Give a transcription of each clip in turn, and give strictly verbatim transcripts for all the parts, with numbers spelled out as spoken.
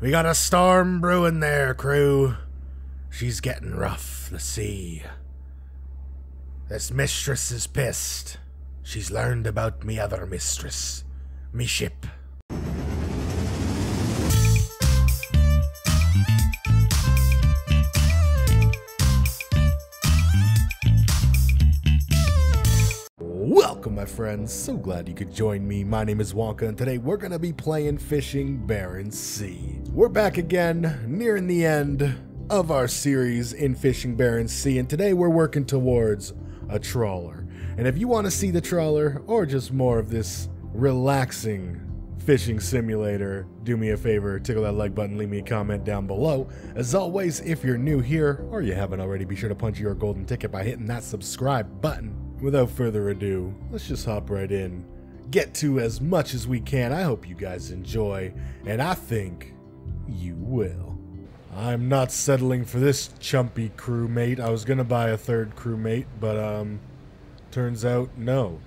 We got a storm brewing there, crew. She's getting rough, the sea. This mistress is pissed. She's learned about me other mistress, me ship. Welcome, my friends. So glad you could join me. My name is Wonka, and today we're going to be playing Fishing: Barents Sea. We're back again, nearing the end of our series in Fishing: Barents Sea, and today we're working towards a trawler. And if you want to see the trawler, or just more of this relaxing fishing simulator, do me a favor, tickle that like button, leave me a comment down below. As always, if you're new here, or you haven't already, be sure to punch your golden ticket by hitting that subscribe button. Without further ado, let's just hop right in, get to as much as we can. I hope you guys enjoy, and I think you will. I'm not settling for this chumpy crewmate. I was gonna buy a third crewmate, but um, turns out no.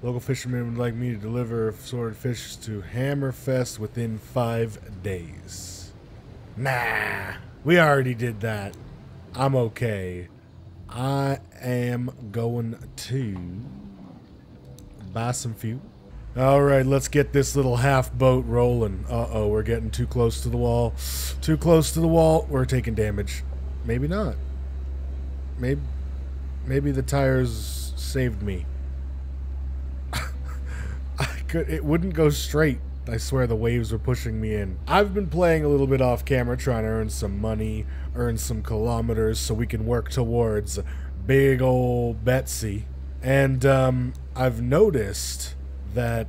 Local fishermen would like me to deliver swordfish to Hammerfest within five days. Nah, we already did that. I'm okay. I am going to buy some fuel. All right, let's get this little half boat rolling. Uh-oh, we're getting too close to the wall. Too close to the wall. We're taking damage. Maybe not. Maybe, maybe the tires saved me. I could. It wouldn't go straight. I swear the waves were pushing me in. I've been playing a little bit off camera, trying to earn some money, earn some kilometers so we can work towards big old Betsy. And um, I've noticed that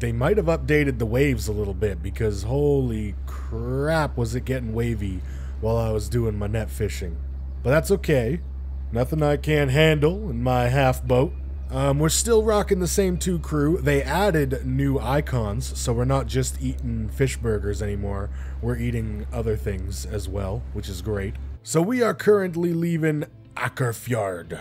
they might have updated the waves a little bit, because holy crap was it getting wavy while I was doing my net fishing. But that's okay. Nothing I can't handle in my half boat. Um, we're still rocking the same two crew. They added new icons, so we're not just eating fish burgers anymore. We're eating other things as well, which is great. So we are currently leaving Akkerfjord.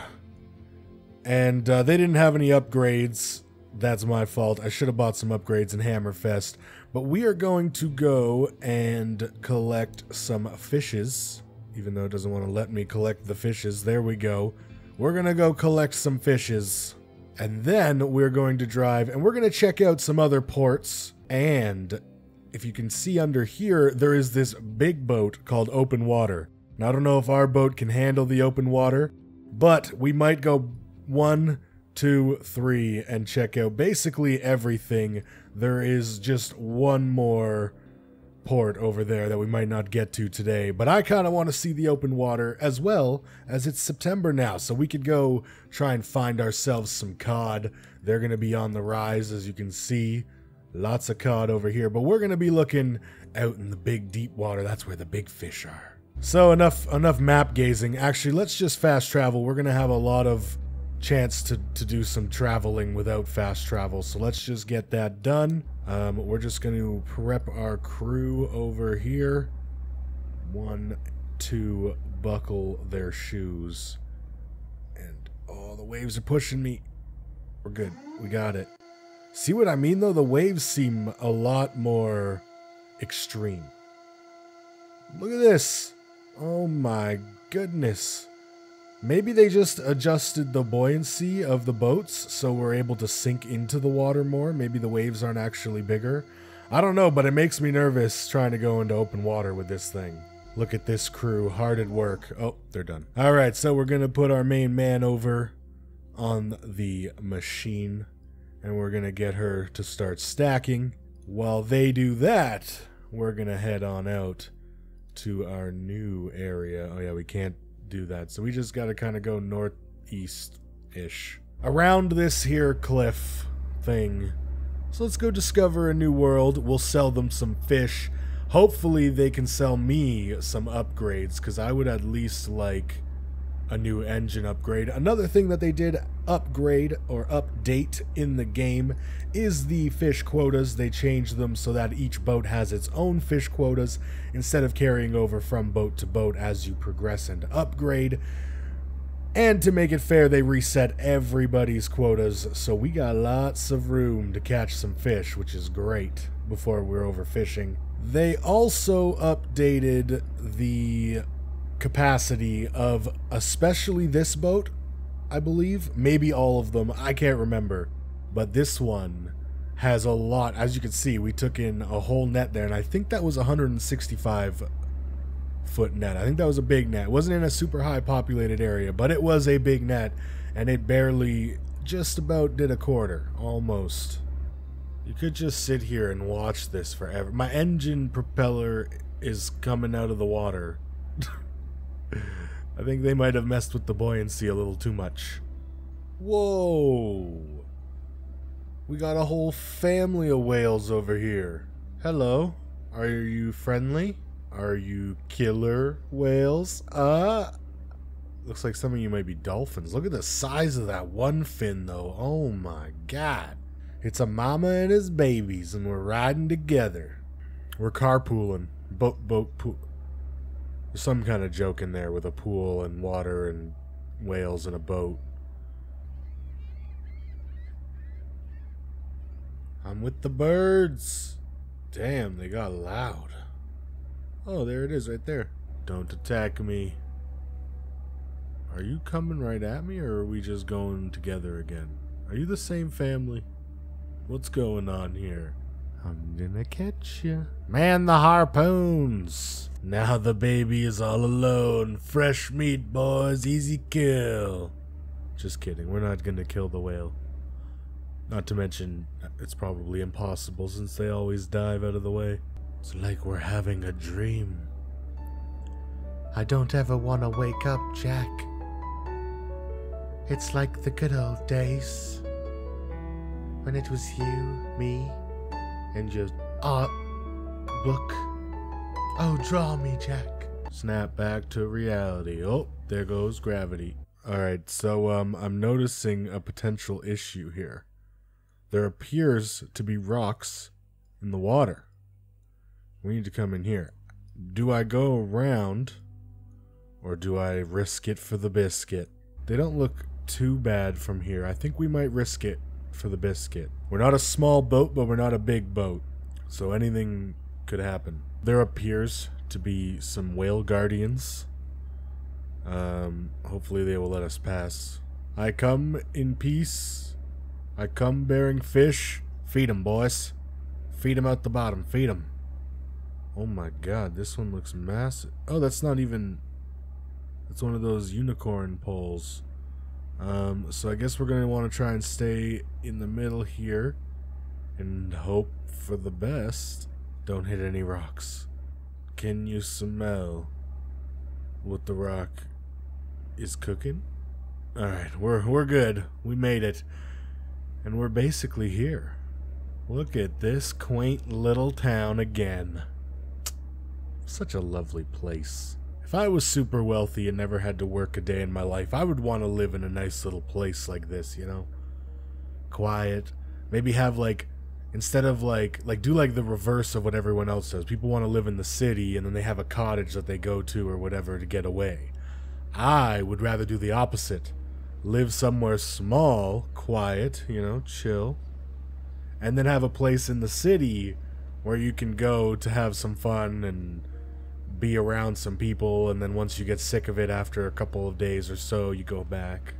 And uh, they didn't have any upgrades. That's my fault. I should have bought some upgrades in Hammerfest. But we are going to go and collect some fishes, even though it doesn't want to let me collect the fishes. There we go. We're going to go collect some fishes. And then we're going to drive, and we're going to check out some other ports. And if you can see under here, there is this big boat called Open Water. Now, I don't know if our boat can handle the open water, but we might go one, two, three, and check out basically everything. There is just one more port over there that we might not get to today, but I kind of want to see the open water, as well as it's September now, so we could go try and find ourselves some cod. They're going to be on the rise, as you can see. Lots of cod over here, but we're going to be looking out in the big deep water. That's where the big fish are. So enough enough map gazing. Actually, let's just fast travel. We're going to have a lot of chance to, to do some traveling without fast travel, so let's just get that done. Um, we're just going to prep our crew over here. One, two, buckle their shoes. And, oh, the waves are pushing me. We're good. We got it. See what I mean, though? The waves seem a lot more extreme. Look at this. Oh, my goodness. Maybe they just adjusted the buoyancy of the boats so we're able to sink into the water more. Maybe the waves aren't actually bigger. I don't know, but it makes me nervous trying to go into open water with this thing. Look at this crew, hard at work. Oh, they're done. All right, so we're going to put our main man over on the machine, and we're going to get her to start stacking. While they do that, we're going to head on out to our new area. Oh, yeah, we can't do that, so we just got to kind of go northeast ish around this here cliff thing. So let's go discover a new world. We'll sell them some fish. Hopefully they can sell me some upgrades, because I would at least like a new engine upgrade. Another thing that they did upgrade or update in the game is the fish quotas. They changed them so that each boat has its own fish quotas instead of carrying over from boat to boat as you progress and upgrade. And to make it fair, they reset everybody's quotas, so we got lots of room to catch some fish, which is great before we're overfishing. They also updated the capacity of especially this boat, I believe. Maybe all of them, I can't remember. But this one has a lot. As you can see, we took in a whole net there, and I think that was one hundred sixty-five foot net. I think that was a big net. It wasn't in a super high populated area, but it was a big net, and it barely just about did a quarter, almost. You could just sit here and watch this forever. My engine propeller is coming out of the water. I think they might have messed with the buoyancy a little too much. Whoa! We got a whole family of whales over here. Hello. Are you friendly? Are you killer whales? Uh, looks like some of you might be dolphins. Look at the size of that one fin though. Oh my god. It's a mama and his babies and we're riding together. We're carpooling. Boat, boat, pool. There's some kind of joke in there with a pool and water and whales and a boat. I'm with the birds. Damn, they got loud. Oh, there it is right there. Don't attack me. Are you coming right at me or are we just going together again? Are you the same family? What's going on here? I'm gonna catch ya. Man the harpoons. Now the baby is all alone. Fresh meat, boys. Easy kill. Just kidding. We're not gonna kill the whale. Not to mention, it's probably impossible since they always dive out of the way. It's like we're having a dream. I don't ever want to wake up, Jack. It's like the good old days. When it was you, me, and your art book. Oh, draw me, Jack. Snap back to reality. Oh, there goes gravity. Alright, so um, I'm noticing a potential issue here. There appears to be rocks in the water. We need to come in here. Do I go around or do I risk it for the biscuit? They don't look too bad from here. I think we might risk it for the biscuit. We're not a small boat, but we're not a big boat. So anything could happen. There appears to be some whale guardians. Um, hopefully they will let us pass. I come in peace. I come bearing fish. Feed 'em, boys. Feed 'em out the bottom. Feed 'em. Oh my god, this one looks massive. Oh, that's not even... It's one of those unicorn poles. Um, so I guess we're going to want to try and stay in the middle here. And hope for the best. Don't hit any rocks. Can you smell what the rock is cooking? Alright, we're, we're good. We made it. And we're basically here. Look at this quaint little town again. Such a lovely place. If I was super wealthy and never had to work a day in my life, I would want to live in a nice little place like this, you know? Quiet. Maybe have like, instead of like, like do like the reverse of what everyone else does. People want to live in the city and then they have a cottage that they go to or whatever to get away. I would rather do the opposite. Live somewhere small, quiet, you know, chill, and then have a place in the city where you can go to have some fun and be around some people, and then once you get sick of it after a couple of days or so, you go back.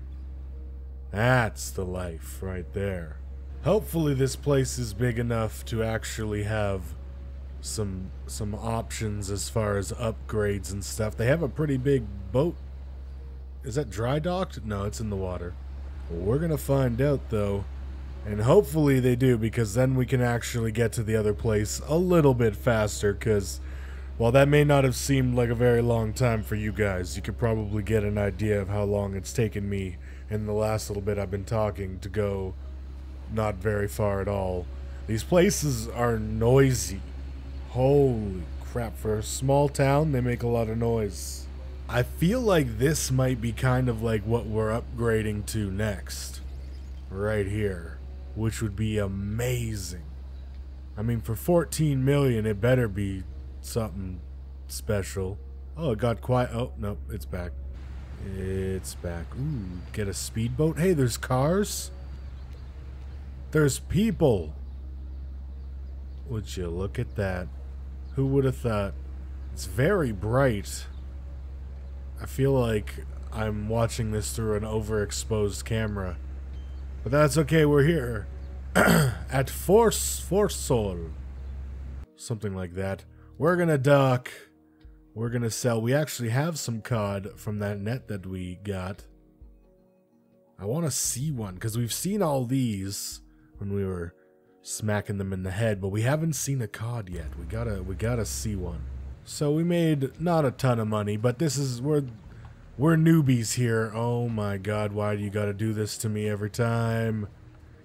That's the life right there. Hopefully this place is big enough to actually have some some options as far as upgrades and stuff. They have a pretty big boat. Is that dry docked? No, it's in the water. We're gonna find out though, and hopefully they do, because then we can actually get to the other place a little bit faster, because while that may not have seemed like a very long time for you guys, you could probably get an idea of how long it's taken me in the last little bit I've been talking to go not very far at all. These places are noisy. Holy crap, for a small town they make a lot of noise. I feel like this might be kind of like what we're upgrading to next, right here, which would be amazing. I mean, for fourteen million, it better be something special. Oh, it got quiet. Oh, no, it's back. It's back. Ooh, get a speedboat. Hey, there's cars. There's people. Would you look at that? Who would have thought? It's very bright. I feel like I'm watching this through an overexposed camera. But that's okay, we're here. At Forsol. Something like that. We're gonna dock. We're gonna sell. We actually have some cod from that net that we got. I want to see one, because we've seen all these when we were smacking them in the head, but we haven't seen a cod yet. We gotta, we gotta see one. So we made not a ton of money, but this is, we're, we're newbies here. Oh my god, why do you gotta do this to me every time?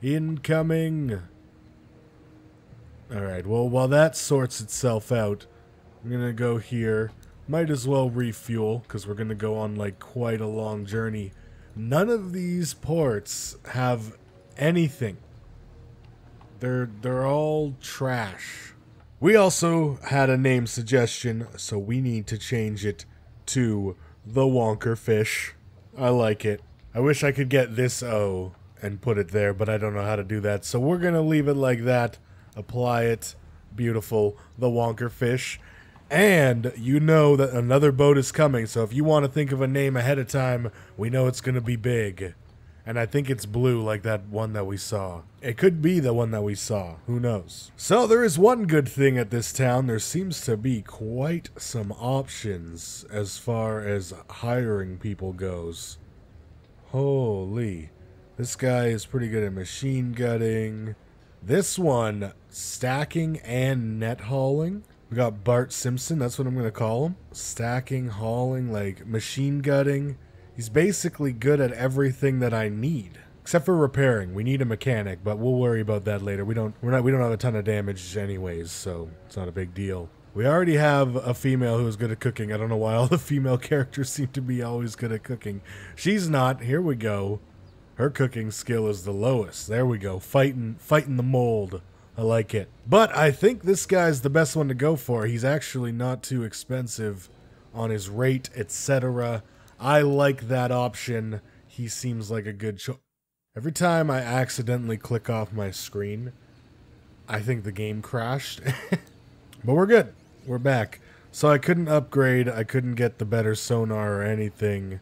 Incoming! Alright, well, while that sorts itself out, I'm gonna go here. Might as well refuel, because we're gonna go on, like, quite a long journey. None of these ports have anything. They're, they're all trash. We also had a name suggestion, so we need to change it to the Wonkerfish. I like it. I wish I could get this O and put it there, but I don't know how to do that. So we're going to leave it like that. Apply it. Beautiful. The Wonkerfish. And you know that another boat is coming, so if you want to think of a name ahead of time, we know it's going to be big. And I think it's blue, like that one that we saw. It could be the one that we saw. Who knows? So there is one good thing at this town. There seems to be quite some options as far as hiring people goes. Holy. This guy is pretty good at machine gutting. This one, stacking and net hauling. We got Bart Simpson, that's what I'm going to call him. Stacking, hauling, like machine gutting. He's basically good at everything that I need. Except for repairing. We need a mechanic, but we'll worry about that later. We don't, we're not, we don't have a ton of damage anyways, so it's not a big deal. We already have a female who's good at cooking. I don't know why all the female characters seem to be always good at cooking. She's not. Here we go. Her cooking skill is the lowest. There we go. Fighting, fighting the mold. I like it. But I think this guy's the best one to go for. He's actually not too expensive on his rate, et cetera. I like that option. He seems like a good choice. Every time I accidentally click off my screen, I think the game crashed. But we're good. We're back. So I couldn't upgrade. I couldn't get the better sonar or anything.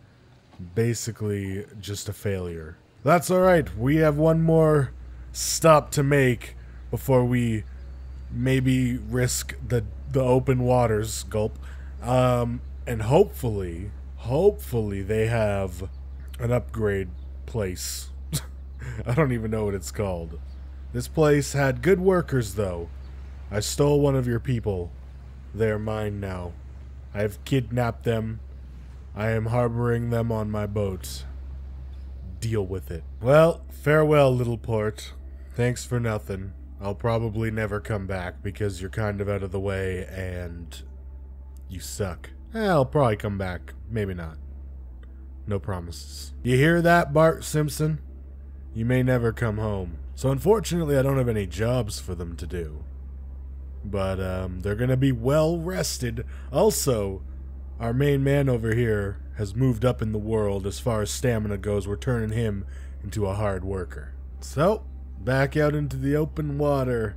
Basically, just a failure. That's alright. We have one more stop to make before we maybe risk the the open waters, gulp. Um, and hopefully, hopefully they have an upgrade place. I don't even know what it's called. This place had good workers, though. I stole one of your people. They're mine now. I have kidnapped them. I am harboring them on my boat. Deal with it. Well, farewell, little port. Thanks for nothing. I'll probably never come back because you're kind of out of the way and you suck. Eh, I'll probably come back. Maybe not. No promises. You hear that, Bart Simpson? You may never come home. So unfortunately, I don't have any jobs for them to do. But um, they're going to be well rested. Also, our main man over here has moved up in the world as far as stamina goes. We're turning him into a hard worker. So back out into the open water,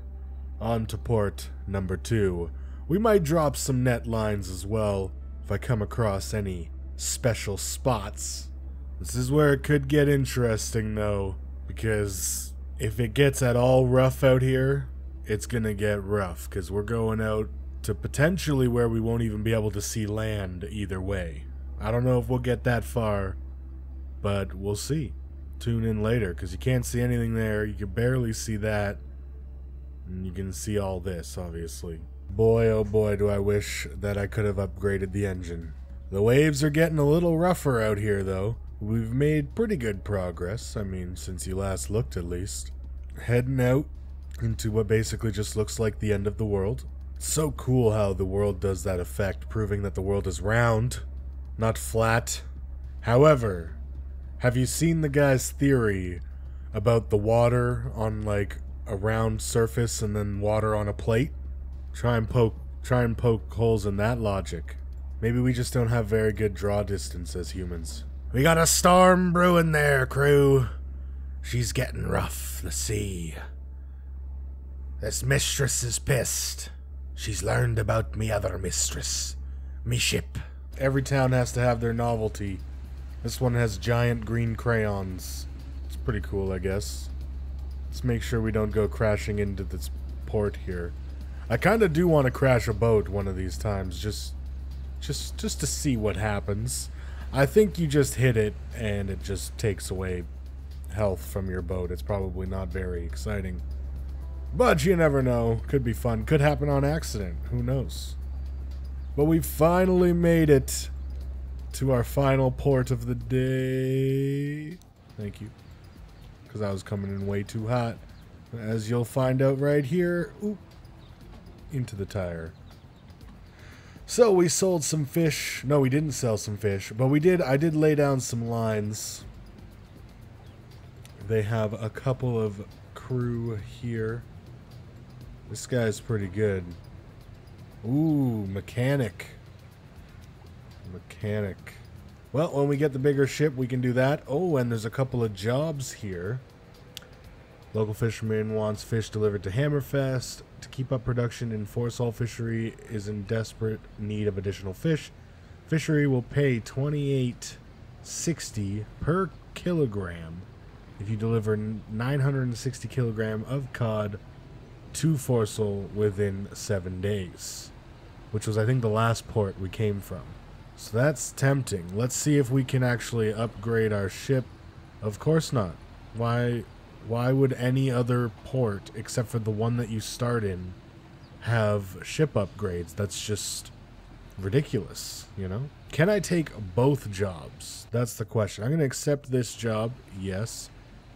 on to port number two. We might drop some net lines as well if I come across any special spots. This is where it could get interesting though, because if it gets at all rough out here, it's gonna get rough, because we're going out to potentially where we won't even be able to see land either way. I don't know if we'll get that far, but we'll see. Tune in later, because you can't see anything there. You can barely see that. And you can see all this, obviously. Boy, oh boy, do I wish that I could have upgraded the engine. The waves are getting a little rougher out here, though. We've made pretty good progress. I mean, since you last looked, at least. Heading out into what basically just looks like the end of the world. It's so cool how the world does that effect, proving that the world is round, not flat. However, have you seen the guy's theory about the water on like a round surface and then water on a plate? Try and poke, try and poke holes in that logic. Maybe we just don't have very good draw distance as humans. We got a storm brewing there, crew. She's getting rough, the sea. This mistress is pissed. She's learned about me other mistress, me ship. Every town has to have their novelty. This one has giant green crayons. It's pretty cool, I guess. Let's make sure we don't go crashing into this port here. I kind of do want to crash a boat one of these times, just, just, just to see what happens. I think you just hit it, and it just takes away health from your boat. It's probably not very exciting. But you never know. Could be fun. Could happen on accident. Who knows? But we finally made it to our final port of the day. Thank you. Because I was coming in way too hot. As you'll find out right here. Oop. Into the tire. So we sold some fish. No, we didn't sell some fish. But we did. I did lay down some lines. They have a couple of crew here. This guy's pretty good. Ooh, mechanic. Mechanic. Well, when we get the bigger ship, we can do that. Oh, and there's a couple of jobs here. Local fisherman wants fish delivered to Hammerfest. To keep up production in Forsol fishery is in desperate need of additional fish. Fishery will pay twenty-eight sixty per kilogram if you deliver nine hundred sixty kilogram of cod to Forsol within seven days, which was, I think, the last port we came from. So that's tempting. Let's see if we can actually upgrade our ship. Of course not. Why, why would any other port, except for the one that you start in, have ship upgrades? That's just ridiculous, you know? Can I take both jobs? That's the question. I'm going to accept this job. Yes.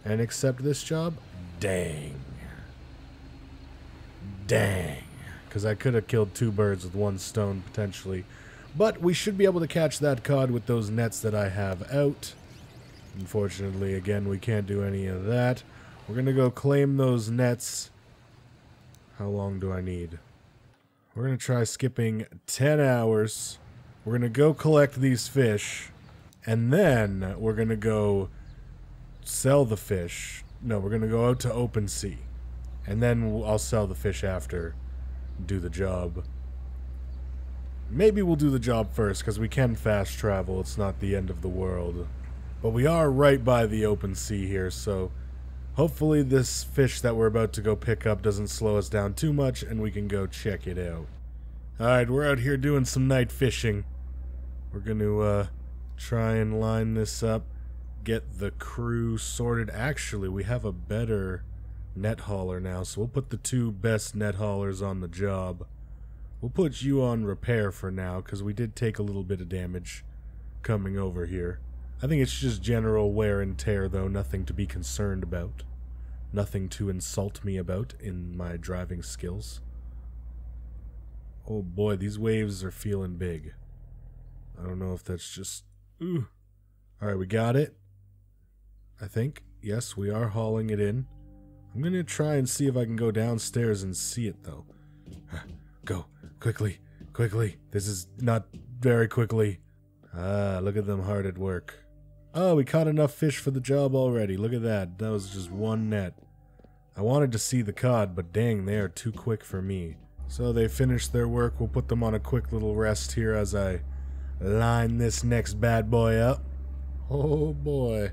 And accept this job. Dang. Dang. Because I could have killed two birds with one stone, potentially. But we should be able to catch that cod with those nets that I have out. Unfortunately, again, we can't do any of that. We're going to go claim those nets. How long do I need? We're going to try skipping ten hours. We're going to go collect these fish. And then we're going to go sell the fish. No, we're going to go out to open sea. And then I'll sell the fish after. Do the job. Maybe we'll do the job first, because we can fast travel. It's not the end of the world. But we are right by the open sea here, so hopefully this fish that we're about to go pick up doesn't slow us down too much, and we can go check it out. Alright, we're out here doing some night fishing. We're going to uh, try and line this up, get the crew sorted. Actually, we have a better net hauler now, so we'll put the two best net haulers on the job. We'll put you on repair for now, because we did take a little bit of damage coming over here. I think it's just general wear and tear, though. Nothing to be concerned about. Nothing to insult me about in my driving skills. Oh boy, these waves are feeling big. I don't know if that's just... Ooh. Alright, we got it. I think. Yes, we are hauling it in. I'm going to try and see if I can go downstairs and see it, though. Go. Quickly. Quickly. This is not very quickly. Ah, look at them hard at work. Oh, we caught enough fish for the job already. Look at that. That was just one net. I wanted to see the cod, but dang, they are too quick for me. So they finished their work. We'll put them on a quick little rest here as I line this next bad boy up. Oh boy.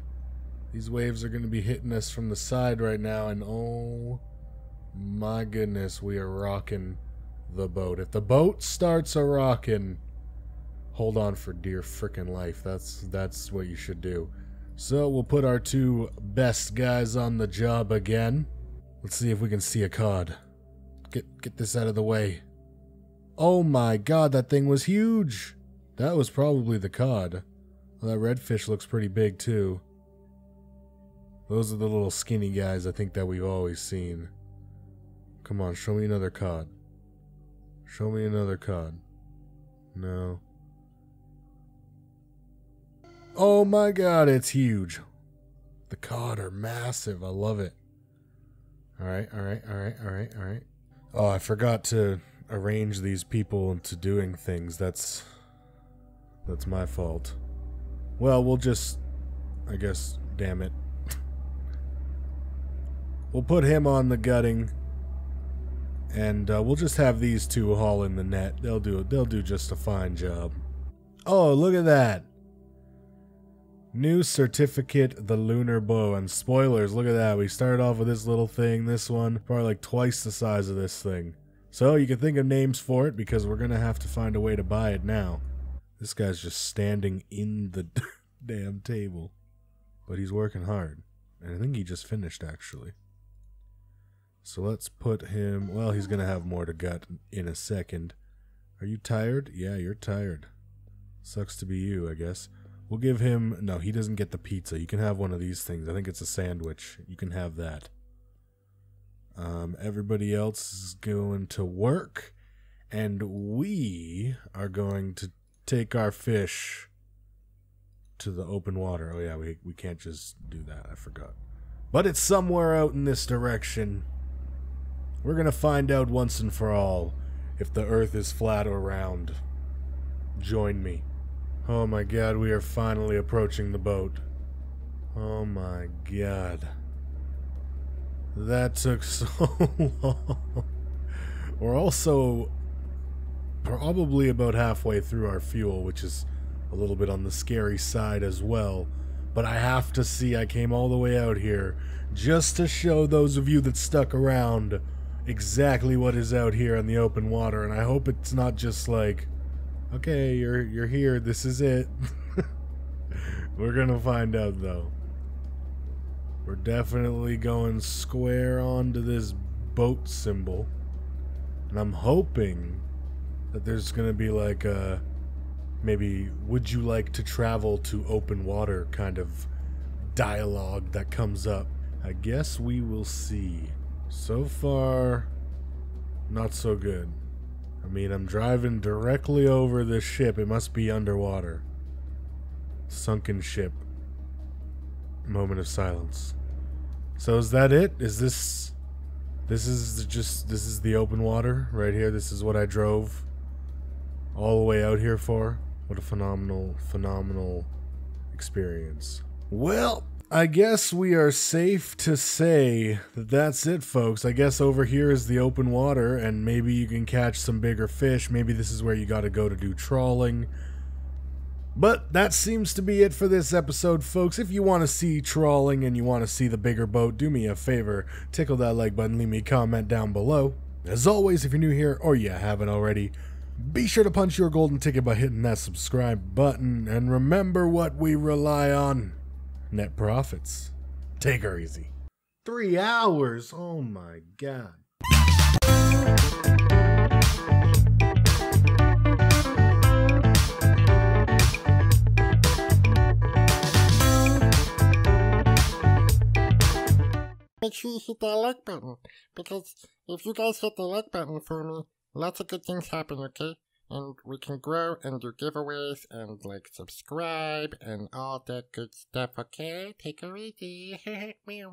These waves are going to be hitting us from the side right now, and oh my goodness, we are rocking the boat. If the boat starts a rocking, hold on for dear frickin' life. That's that's what you should do. So we'll put our two best guys on the job again. Let's see if we can see a cod. Get get this out of the way. Oh my god, that thing was huge. That was probably the cod. Well, that redfish looks pretty big too. Those are the little skinny guys I think that we've always seen. Come on, show me another cod. Show me another cod. No. Oh my god, it's huge. The cod are massive. I love it. Alright, alright, alright, alright, alright. Oh, I forgot to arrange these people into doing things. That's... That's my fault. Well, we'll just... I guess, damn it. We'll put him on the gutting. and uh, we'll just have these two haul in the net. They'll do it. They'll do just a fine job. Oh, look at that! New certificate, the Lunar Bow, and spoilers. Look at that. We started off with this little thing. This one probably like twice the size of this thing. So you can think of names for it because we're gonna have to find a way to buy it now. This guy's just standing in the damn table, but he's working hard. And I think he just finished, actually. So let's put him... Well, he's going to have more to gut in a second. Are you tired? Yeah, you're tired. Sucks to be you, I guess. We'll give him... No, he doesn't get the pizza. You can have one of these things. I think it's a sandwich. You can have that. Um, everybody else is going to work. And we are going to take our fish... to the open water. Oh yeah, we, we can't just do that. I forgot. But it's somewhere out in this direction. We're gonna find out once and for all if the earth is flat or round. Join me. Oh my god, we are finally approaching the boat. Oh my god. That took so long. We're also probably about halfway through our fuel, which is a little bit on the scary side as well, but I have to see. I came all the way out here just to show those of you that stuck around exactly what is out here in the open water, and I hope it's not just like, okay, you're you're here, this is it. We're gonna find out though. We're definitely going square onto this boat symbol, and I'm hoping that there's gonna be like a maybe, would you like to travel to open water kind of dialogue that comes up. I guess we will see. So far, not so good. I mean, I'm driving directly over this ship. It must be underwater. Sunken ship. Moment of silence. So is that it? Is this... This is just... This is the open water right here. This is what I drove all the way out here for. What a phenomenal, phenomenal experience. Well, I guess we are safe to say that that's it, folks. I guess over here is the open water, and maybe you can catch some bigger fish. Maybe this is where you got to go to do trawling. But that seems to be it for this episode, folks. If you want to see trawling and you want to see the bigger boat, do me a favor. Tickle that like button. Leave me a comment down below. As always, if you're new here or you haven't already, be sure to punch your golden ticket by hitting that subscribe button, and remember what we rely on. Net profits. Take her easy. Three hours? Oh my god. Make sure you hit that like button, because if you guys hit the like button for me, lots of good things happen, okay? And we can grow and do giveaways and, like, subscribe and all that good stuff, okay? Take it easy.